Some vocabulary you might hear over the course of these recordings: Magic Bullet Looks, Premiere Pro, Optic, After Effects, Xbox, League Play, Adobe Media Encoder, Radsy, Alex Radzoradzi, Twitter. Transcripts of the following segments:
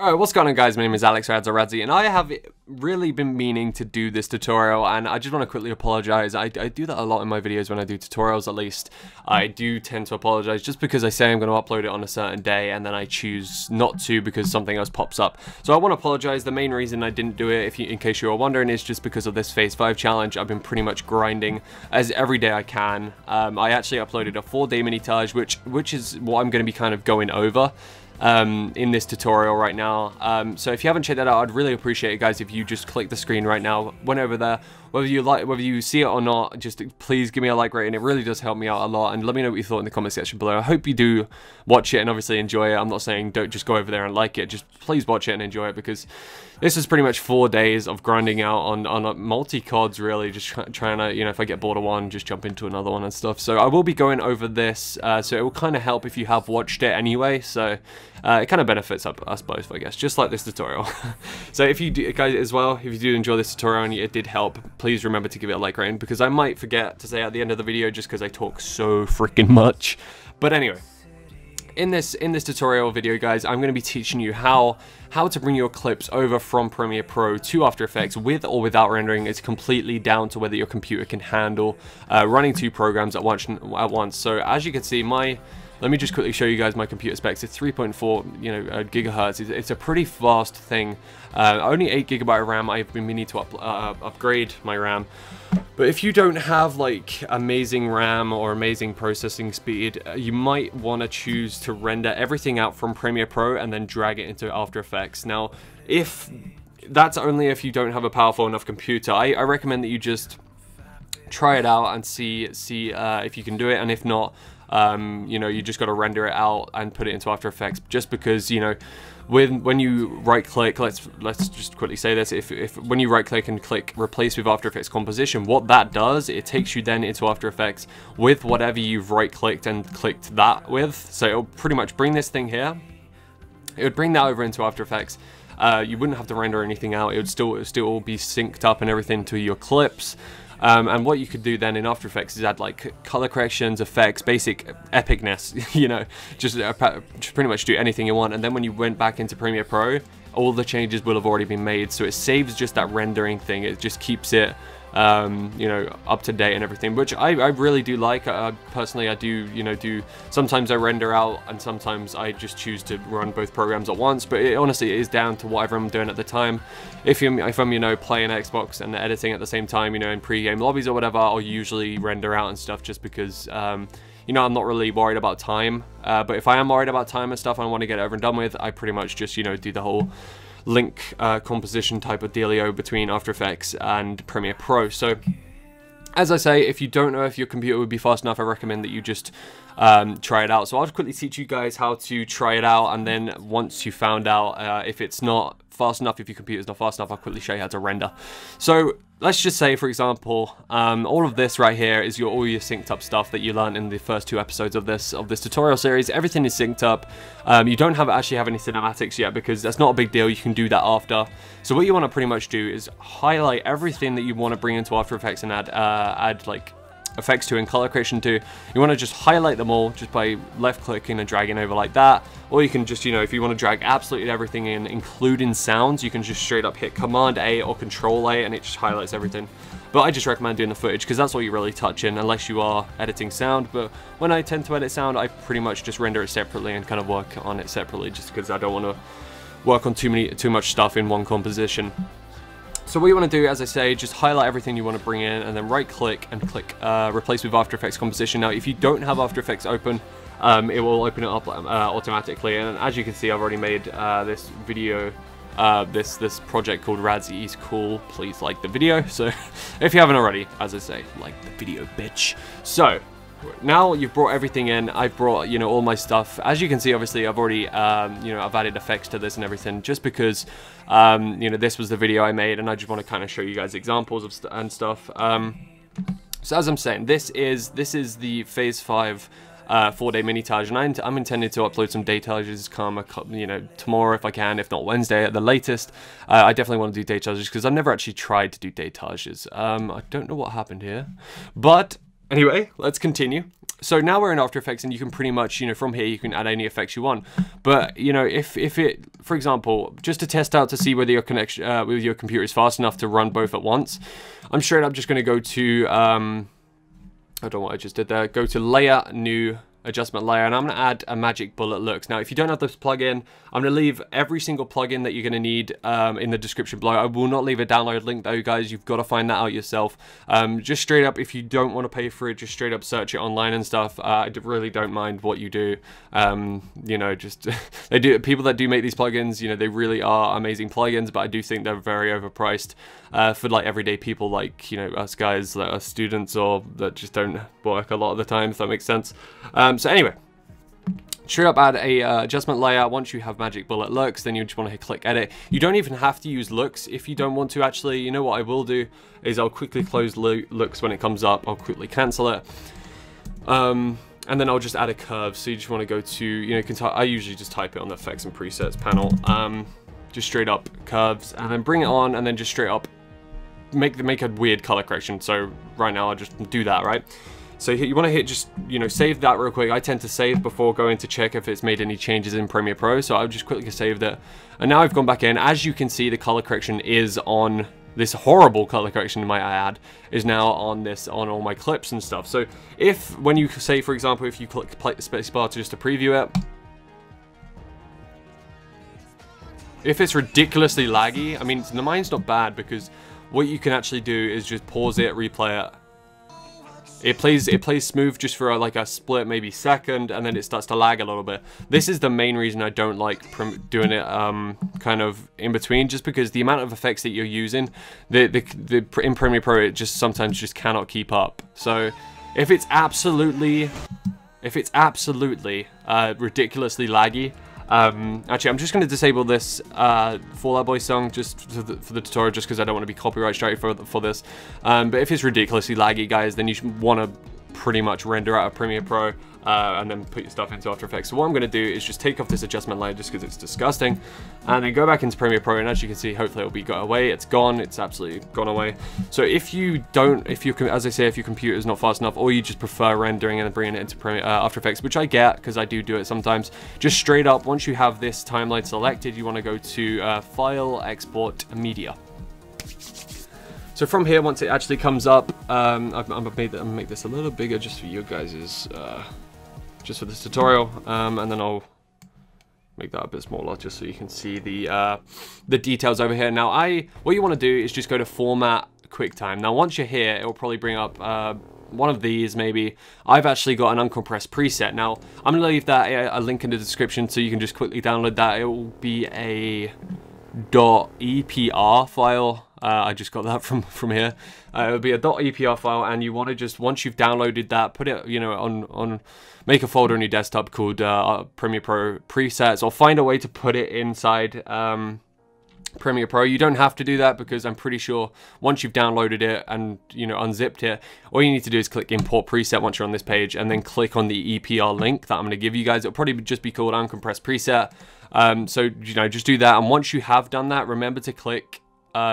Alright, what's going on guys, my name is Alex Radzoradzi and I have really been meaning to do this tutorial, and I just want to quickly apologize. I do that a lot in my videos when I do tutorials, at least. I do tend to apologize just because I say I'm going to upload it on a certain day and then I choose not to because something else pops up. So I want to apologize. The main reason I didn't do it, in case you were wondering, is just because of this Phase 5 challenge. I've been pretty much grinding as every day I can. I actually uploaded a 4-day minitage, which is what I'm going to be kind of going over in this tutorial right now. So if you haven't checked that out, I'd really appreciate it guys if you just click the screen right now, went over there, whether you see it or not, just please give me a like rating. It really does help me out a lot, and let me know what you thought in the comment section below. I hope you do watch it and obviously enjoy it. I'm not saying don't just go over there and like it, just please watch it and enjoy it, because this is pretty much 4 days of grinding out on multi-cods, really, just trying to, you know, if I get bored of one, just jump into another one and stuff. So I will be going over this, so it will kind of help if you have watched it anyway, so it kind of benefits us both, I guess, just like this tutorial. So if you do, guys, as well, if you do enjoy this tutorial and it did help, please remember to give it a like rating, because I might forget to say at the end of the video just because I talk so freaking much. But anyway, in this tutorial video guys, I'm going to be teaching you how to bring your clips over from Premiere Pro to After Effects with or without rendering. It's completely down to whether your computer can handle running two programs at once. So as you can see, let me just quickly show you guys my computer specs. It's 3.4, you know, gigahertz. It's a pretty fast thing. Only 8 GB of RAM. I've been meaning to upgrade my RAM. But if you don't have like amazing RAM or amazing processing speed, you might want to choose to render everything out from Premiere Pro and then drag it into After Effects. Now, that's only if you don't have a powerful enough computer. I recommend that you just try it out and see if you can do it, and if not, you know, you just got to render it out and put it into After Effects, just because, you know, when you right click, let's just quickly say this, when you right click and click replace with After Effects composition, what that does, it takes you then into After Effects with whatever you've right clicked and clicked that with. So it'll pretty much bring this thing here, it would bring that over into After Effects. You wouldn't have to render anything out, it would still be synced up and everything to your clips. And what you could do then in After Effects is add like color corrections, effects, basic epicness, you know, just pretty much do anything you want. And then when you went back into Premiere Pro, all the changes will have already been made. So it saves just that rendering thing. It just keeps it, you know, up to date and everything, which I really do like. Personally, I do, you know, sometimes I render out and sometimes I just choose to run both programs at once, but it honestly is down to whatever I'm doing at the time. If I'm, you know, playing Xbox and editing at the same time, you know, in pre-game lobbies or whatever, I'll usually render out and stuff just because, you know, I'm not really worried about time. But if I am worried about time and stuff, I want to get it over and done with, I pretty much just, you know, do the whole link composition type of dealio between After Effects and Premiere Pro. So as I say, if you don't know if your computer would be fast enough, I recommend that you just try it out. So I'll just quickly teach you guys how to try it out, and then once you found out if it's not fast enough, if your computer's not fast enough, I'll quickly show you how to render. So let's just say, for example, all of this right here is all your synced up stuff that you learned in the first 2 episodes of this tutorial series. Everything is synced up. You don't actually have any cinematics yet, because that's not a big deal. You can do that after. So what you want to pretty much do is highlight everything that you want to bring into After Effects and add like effects to and color creation to. You want to just highlight them all just by left clicking and dragging over like that, or you can just, you know, if you want to drag absolutely everything in, including sounds, you can just straight up hit Command A or Control A and it just highlights everything. But I just recommend doing the footage, because that's all you're really touching, unless you are editing sound. But when I tend to edit sound, I pretty much just render it separately and kind of work on it separately, just because I don't want to work on too much stuff in one composition. So what you want to do, as I say, just highlight everything you want to bring in and then right click and click replace with After Effects composition. Now, if you don't have After Effects open, it will open it up automatically. And as you can see, I've already made this video, this project called Radsy is cool. Please like the video. So if you haven't already, as I say, like the video, bitch. So now you've brought everything in. I've brought, you know, all my stuff. As you can see, obviously, I've already, you know, I've added effects to this and everything, just because, you know, this was the video I made, and I just want to kind of show you guys examples of stuff. So as I'm saying, this is the Phase 5 4-day minitage, and I'm intending to upload some daytages come, you know, tomorrow if I can, if not Wednesday at the latest. I definitely want to do daytages because I've never actually tried to do daytages. I don't know what happened here, but anyway, let's continue. So now we're in After Effects, and you can pretty much, from here you can add any effects you want. But if it, for example, just to test out to see whether your connection with your computer is fast enough to run both at once, I'm straight up just going to go to I don't know what I just did there. Go to Layer, New, Adjustment Layer, and I'm going to add a Magic Bullet Looks. Now, if you don't have this plugin, I'm going to leave every single plugin that you're going to need in the description below. I will not leave a download link though, guys. You've got to find that out yourself. Just straight up, if you don't want to pay for it, just straight up search it online and stuff. I really don't mind what you do. People that do make these plugins, they really are amazing plugins, but I do think they're very overpriced for like everyday people like, us guys that are students or that just don't work a lot of the time, if that makes sense. So anyway, straight up add a adjustment layer. Once you have Magic Bullet Looks, then you just want to click edit. You don't even have to use Looks if you don't want to. Actually, you know what I will do is I'll quickly close Looks when it comes up. I'll quickly cancel it. And then I'll just add a curve. So you just want to go to, I usually just type it on the effects and presets panel. Just straight up curves, and then bring it on, and then just straight up make a weird color correction. So right now I'll just do that, right? So you want to hit just, save that real quick. I tend to save before going to check if it's made any changes in Premiere Pro. So I'll just quickly save that. And now I've gone back in. As you can see, the color correction is on this horrible color correction, might I add, is now on this, on all my clips and stuff. So if, when you say, for example, if you click spacebar just to preview it, if it's ridiculously laggy, I mean, mine's not bad because what you can actually do is just pause it, replay it. It plays smooth just for like a split maybe second, and then it starts to lag a little bit. This is the main reason I don't like doing it kind of in between, just because the amount of effects that you're using, in Premiere Pro, it just sometimes just cannot keep up. So if it's absolutely ridiculously laggy, actually, I'm just going to disable this Fall Out Boy song just for the tutorial, just because I don't want to be copyright strike for this. But if it's ridiculously laggy, guys, then you should want to pretty much render out of Premiere Pro and then put your stuff into After Effects. So what I'm going to do is just take off this adjustment layer just because it's disgusting, and then go back into Premiere Pro. And as you can see, hopefully it'll be got away. It's gone. It's absolutely gone away. So as I say, if your computer is not fast enough, or you just prefer rendering and then bringing it into After Effects, which I get because I do it sometimes. Just straight up, once you have this timeline selected, you want to go to File, Export, Media. So from here, once it actually comes up, I'm gonna make this a little bigger just for you guys, just for this tutorial, and then I'll make that a bit smaller just so you can see the details over here. Now, what you want to do is just go to Format, QuickTime. Now, once you're here, it will probably bring up one of these maybe. I've actually got an uncompressed preset. Now, I'm gonna leave that a link in the description so you can just quickly download that. It will be a .epr file. I just got that from here. It would be a .epr file, and you want to just, once you've downloaded that, put it, make a folder on your desktop called Premiere Pro Presets, or find a way to put it inside Premiere Pro. You don't have to do that because I'm pretty sure once you've downloaded it and unzipped it, all you need to do is click Import Preset once you're on this page, and then click on the EPR link that I'm going to give you guys. It'll probably just be called Uncompressed Preset. So just do that, and once you have done that, remember to click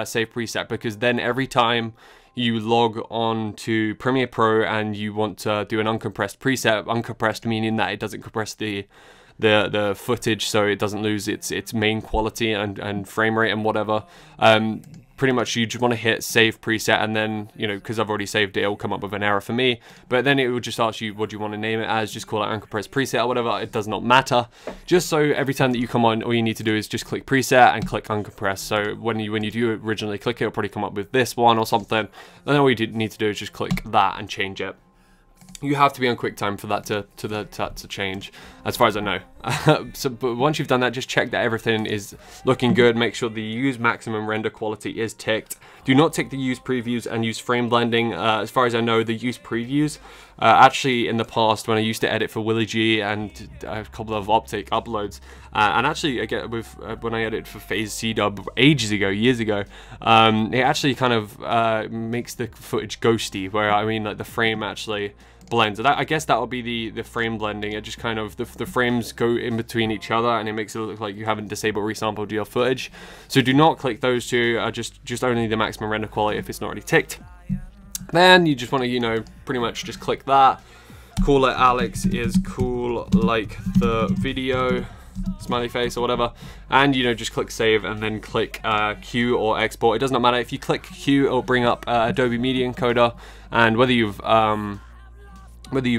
Save Preset, because then every time you log on to Premiere Pro and you want to do an uncompressed preset, uncompressed meaning that it doesn't compress the footage, so it doesn't lose its main quality and frame rate and whatever. Pretty much you just want to hit Save Preset, and then because I've already saved it, it'll come up with an error for me, but then it will just ask you what do you want to name it as. Just call it uncompressed preset or whatever, it does not matter. Just so every time that you come on, all you need to do is just click preset and click uncompressed. So when you do originally click it, it'll probably come up with this one or something, then all you need to do is just click that and change it. You have to be on QuickTime for that to change, as far as I know. But once you've done that, just check that everything is looking good. Make sure the use maximum render quality is ticked. Do not tick the use previews and use frame blending. As far as I know, the use previews, actually in the past when I used to edit for Willie G and a couple of Optic uploads, and actually again when I edited for Phase C Dub years ago, it actually kind of makes the footage ghosty, where like the frame actually blends. I guess that will be the frame blending. It just kind of the frames go in between each other, and it makes it look like you haven't disabled resampled your footage. So do not click those two. Just only the maximum render quality if it's not already ticked. Then you just want to pretty much just click that. Call It Alex is cool like the video, smiley face or whatever, and you know, just click save and then click Q or export. It does not matter. If you click Q, it'll bring up Adobe Media Encoder, and whether you've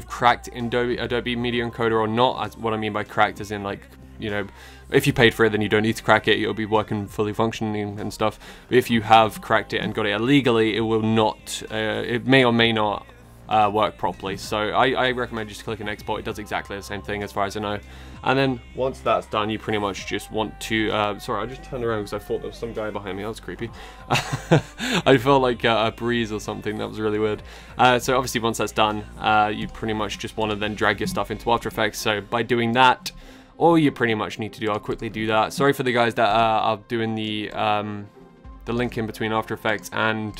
cracked in Adobe Media Encoder or not, as what I mean by cracked is in, like, you know, if you paid for it then you don't need to crack it, it'll be working fully functioning and stuff. But if you have cracked it and got it illegally, it will not, it may or may not work properly. So I recommend just clicking export. It does exactly the same thing as far as I know. And then once that's done, you pretty much just want to, sorry, I just turned around because I thought there was some guy behind me. That was creepy. I felt like a breeze or something. That was really weird. So obviously once that's done, you pretty much just want to then drag your stuff into After Effects. So by doing that, all you pretty much need to do, I'll quickly do that. Sorry for the guys that are doing the link in between After Effects and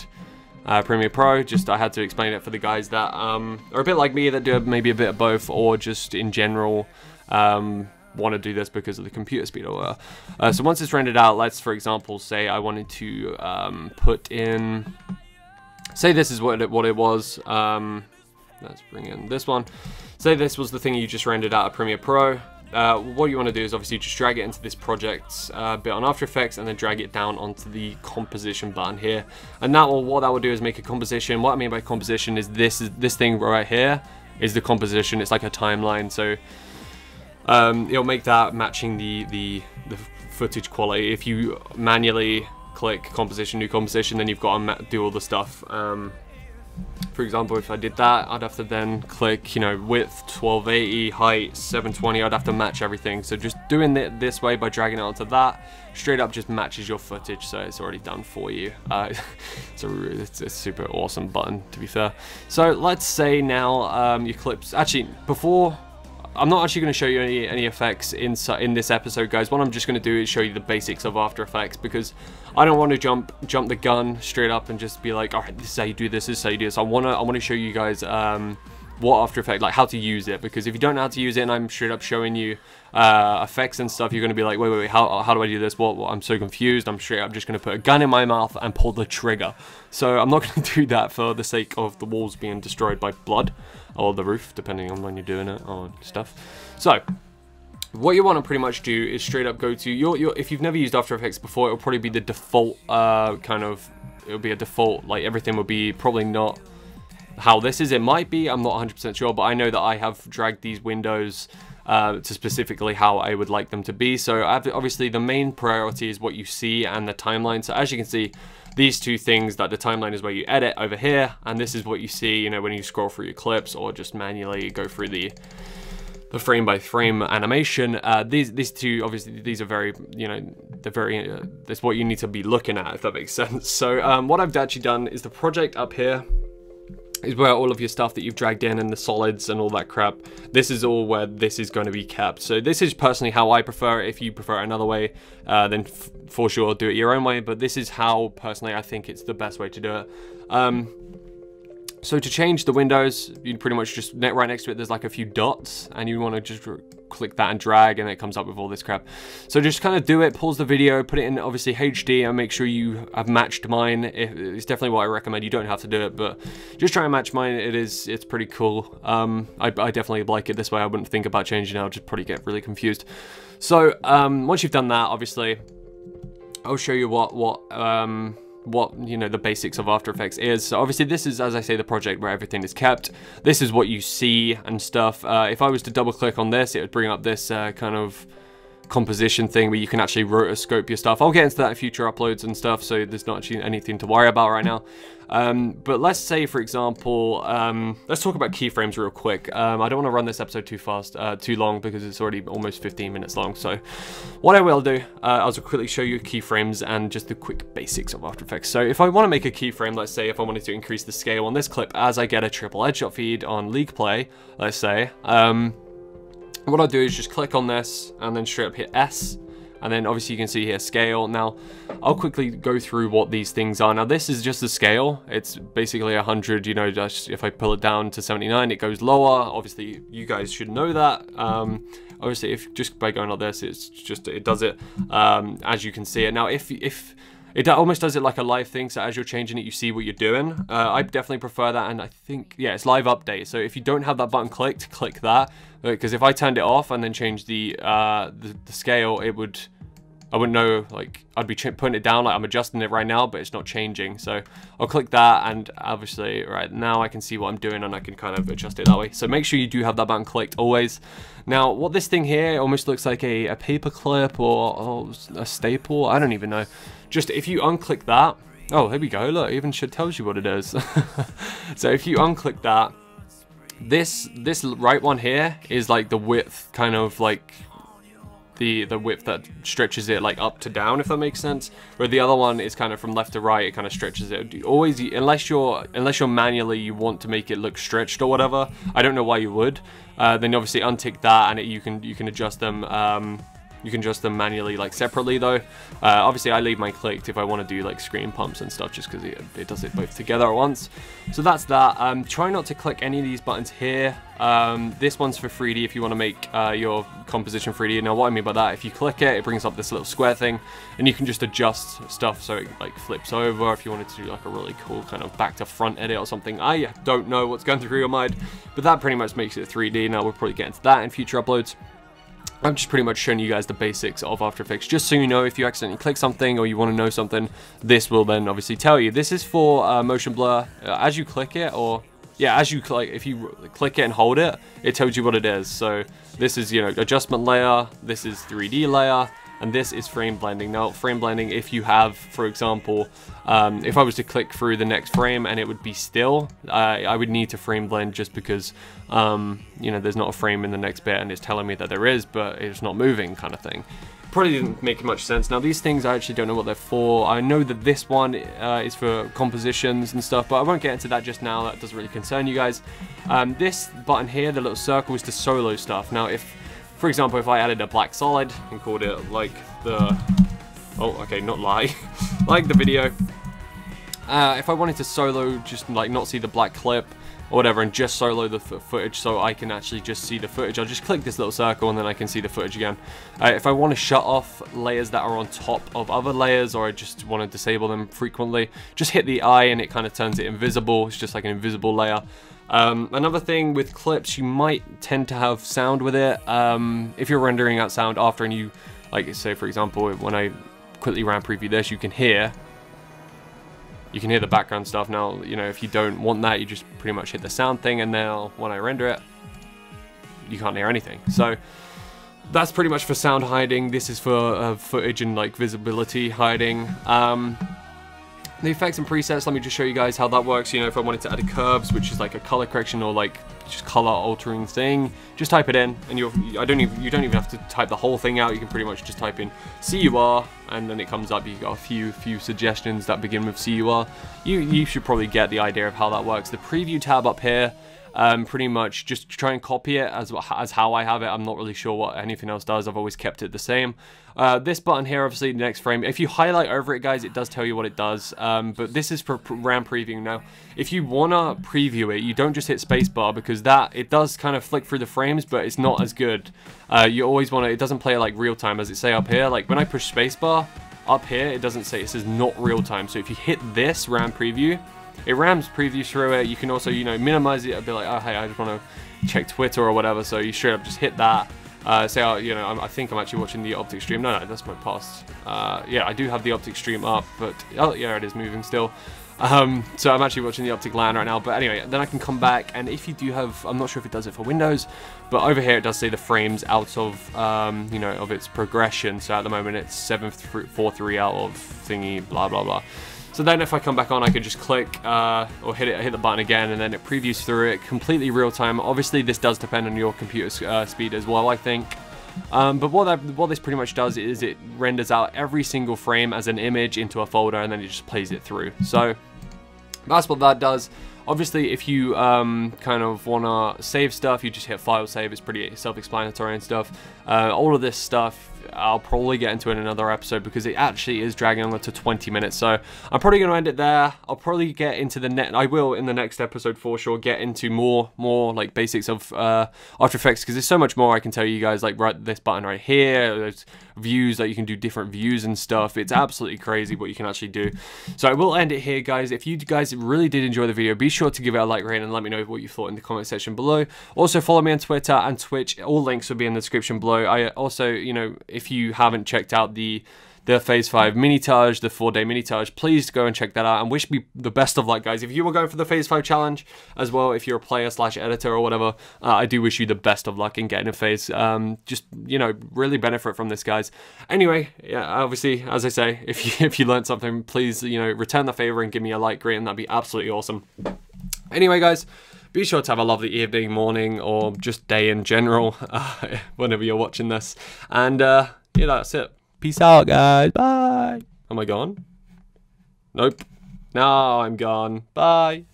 Premiere Pro. Just I had to explain it for the guys that are a bit like me, that do maybe a bit of both, or just in general want to do this because of the computer speed or whatever. So once it's rendered out, let's for example say I wanted to put in, say this is what it was. Let's bring in this one. Say this was the thing you just rendered out of Premiere Pro. What you want to do is obviously just drag it into this project's bit on After Effects, and then drag it down onto the composition button here. And that will, what that will do is make a composition. What I mean by composition is this thing right here is the composition. It's like a timeline, so it'll make that matching the footage quality. If you manually click composition, new composition, then you've got to do all the stuff. For example, if I did that, I'd have to then click, you know, width 1280, height 720. I'd have to match everything. So just doing it this way by dragging it onto that, straight up just matches your footage, so it's already done for you. It's a super awesome button, to be fair. So let's say now your clips. Actually, before, I'm not actually going to show you any effects in this episode, guys. What I'm just going to do is show you the basics of After Effects, because I don't want to jump the gun straight up and just be like, all right, this is how you do this, this is how you do this. I want to show you guys what After Effects, like how to use it, because if you don't know how to use it and I'm straight up showing you effects and stuff, you're going to be like, wait, how do I do this? What? I'm so confused. I'm straight up just going to put a gun in my mouth and pull the trigger. So I'm not going to do that for the sake of the walls being destroyed by blood, or the roof, depending on when you're doing it or stuff. So what you want to pretty much do is straight up go to your if you've never used After Effects before, it'll probably be the default it'll be a default, like everything will be probably not how this is. It might be, I'm not 100% sure, but I know that I have dragged these windows to specifically how I would like them to be. So obviously the main priority is what you see and the timeline. So as you can see, these two things, that the timeline is where you edit over here, and this is what you see, you know, when you scroll through your clips or just manually go through the frame by frame animation. These two, obviously these are very, you know, they're very, that's what you need to be looking at, if that makes sense. So what I've actually done is the project up here is where all of your stuff that you've dragged in and the solids and all that crap, this is all where this is going to be kept. So this is personally how I prefer it. If you prefer it another way, then for sure do it your own way, but this is how personally I think it's the best way to do it. So to change the windows, you pretty much just, right next to it there's like a few dots, and you want to just click that and drag, and it comes up with all this crap. So just kind of do it, pause the video, put it in obviously HD, and make sure you have matched mine. It's definitely what I recommend. You don't have to do it, but just try and match mine. It's pretty cool. I definitely like it this way. I wouldn't think about changing it. I'll just probably get really confused. So once you've done that, obviously I'll show you what you know the basics of After Effects is. So obviously this is, as I say, the project where everything is kept. This is what you see and stuff. If I was to double click on this, it would bring up this kind of composition thing where you can actually rotoscope your stuff. I'll get into that in future uploads and stuff, so there's not actually anything to worry about right now. But let's say, for example, let's talk about keyframes real quick. I don't want to run this episode too long, because it's already almost 15 minutes long. So what I will do, I'll just quickly show you keyframes and just the quick basics of After Effects. So if I want to make a keyframe, let's say if I wanted to increase the scale on this clip as I get a triple headshot feed on League Play, let's say, what I'll do is just click on this and then straight up hit S, and then obviously you can see here scale. Now I'll quickly go through what these things are. Now this is just the scale. It's basically 100, you know, just if I pull it down to 79, it goes lower. Obviously you guys should know that. Obviously if just by going like this, it does it as you can see it. Now if It almost does it like a live thing, so as you're changing it, you see what you're doing. I definitely prefer that, and I think, yeah, it's live update. So if you don't have that button clicked, click that, because if I turned it off and then changed the scale, it would, I wouldn't know, like, I'd be putting it down, like I'm adjusting it right now, but it's not changing. So I'll click that, and obviously right now I can see what I'm doing and I can kind of adjust it that way. So make sure you do have that button clicked always. Now, what this thing here almost looks like a paper clip or a staple, I don't even know. Just if you unclick that, oh, here we go, look, it even tells you what it is. So if you unclick that, this right one here is like the width, kind of like the width that stretches it like up to down, if that makes sense, where the other one is kind of from left to right. It kind of stretches it always, unless you're manually, you want to make it look stretched or whatever, I don't know why you would. Then you obviously untick that, and you can adjust them, you can adjust them manually, like separately though. Obviously I leave mine clicked if I want to do like screen pumps and stuff, just because it does it both together at once. So that's that. Try not to click any of these buttons here. This one's for 3D if you want to make your composition 3D. Now what I mean by that, if you click it, it brings up this little square thing, and you can just adjust stuff so it like flips over if you wanted to do like a really cool kind of back to front edit or something. I don't know what's going through your mind, but that pretty much makes it 3D. Now we'll probably get into that in future uploads. I'm just pretty much showing you guys the basics of After Effects, just so you know if you accidentally click something or you want to know something, this will then obviously tell you. This is for motion blur. As you click it, or yeah, as you click, if you click it and hold it, it tells you what it is. So this is, you know, adjustment layer, this is 3D layer, and this is frame blending. Now frame blending, if you have, for example, if I was to click through the next frame and it would be still, I would need to frame blend, just because you know, there's not a frame in the next bit and it's telling me that there is, but it's not moving kind of thing. Probably didn't make much sense. Now these things, I actually don't know what they're for. I know that this one is for compositions and stuff, but I won't get into that just now. That doesn't really concern you guys. This button here, the little circle, is the solo stuff. Now if, for example, if I added a black solid and called it like the, oh, okay, not lie, like the video. If I wanted to solo, just like not see the black clip or whatever, and just solo the footage, so I can actually just see the footage, I'll just click this little circle and then I can see the footage again. If I want to shut off layers that are on top of other layers, or I just want to disable them frequently, just hit the eye and it kind of turns it invisible. It's just like an invisible layer. Another thing with clips, you might tend to have sound with it. If you're rendering out sound after, and you, like say for example, when I quickly round preview this, you can hear the background stuff. Now, you know, if you don't want that, you just pretty much hit the sound thing, and now when I render it, you can't hear anything. So that's pretty much for sound hiding. This is for footage and like visibility hiding. The effects and presets, let me just show you guys how that works. You know, if I wanted to add a curves, which is like a color correction or like just color altering thing, just type it in, and you don't even have to type the whole thing out. You can pretty much just type in CUR, and then it comes up. You've got a few suggestions that begin with CUR. You should probably get the idea of how that works. The preview tab up here, pretty much just try and copy it as how I have it. I'm not really sure what anything else does. I've always kept it the same. This button here, obviously the next frame, if you highlight over it, guys, it does tell you what it does. But this is for round preview. Now if you wanna preview it, you don't just hit spacebar, because that, it does kind of flick through the frames, but it's not as good. You always wanna, it doesn't play like real time, as it say up here. Like when I push spacebar up here, it doesn't say, it says not real time. So if you hit this round preview, it rams previews through it. You can also, you know, minimize it. I'd be like, oh, hey, I just want to check Twitter or whatever. So you straight up just hit that. Say, oh, you know, I think I'm actually watching the Optic stream. No, that's my past. Yeah, I do have the Optic stream up, but oh, yeah, it is moving still. So I'm actually watching the Optic LAN right now. But anyway, then I can come back, and if you do have, I'm not sure if it does it for Windows, but over here it does say the frames out of, you know, of its progression. So at the moment it's 743 out of thingy, blah, blah, blah. So then if I come back on, I can just click or hit the button again, and then it previews through it completely real time. Obviously this does depend on your computer's speed as well, I think. But what this pretty much does is it renders out every single frame as an image into a folder, and then it just plays it through. So that's what that does. Obviously, if you kind of want to save stuff, you just hit File Save. It's pretty self-explanatory and stuff. All of this stuff, I'll probably get into in another episode, because it actually is dragging on to 20 minutes. So I'm probably going to end it there. I'll probably get into the net. I will in the next episode for sure get into more like basics of After Effects, because there's so much more I can tell you guys. Like right, this button right here, views, that you can do different views and stuff. It's absolutely crazy what you can actually do. So I will end it here, guys. If you guys really did enjoy the video, be sure to give it a like rating and let me know what you thought in the comment section below. Also follow me on Twitter and Twitch. All links will be in the description below. I also, you know, if you haven't checked out the Phase 5 mini-tage, the 4-day mini-tage, please go and check that out, and wish me the best of luck, guys. If you were going for the Phase 5 challenge as well, if you're a player slash editor or whatever, I do wish you the best of luck in getting a phase. Just, you know, really benefit from this, guys. Anyway, yeah, obviously, as I say, if you learned something, please, you know, return the favor and give me a like rating. That'd be absolutely awesome. Anyway, guys, be sure to have a lovely evening, morning, or just day in general, whenever you're watching this. And, yeah, that's it. Peace out, guys. Bye. Am I gone? Nope. No, I'm gone. Bye.